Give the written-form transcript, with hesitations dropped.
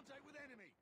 contact with enemy.